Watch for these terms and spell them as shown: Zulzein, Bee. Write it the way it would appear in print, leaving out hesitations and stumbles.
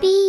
Bee.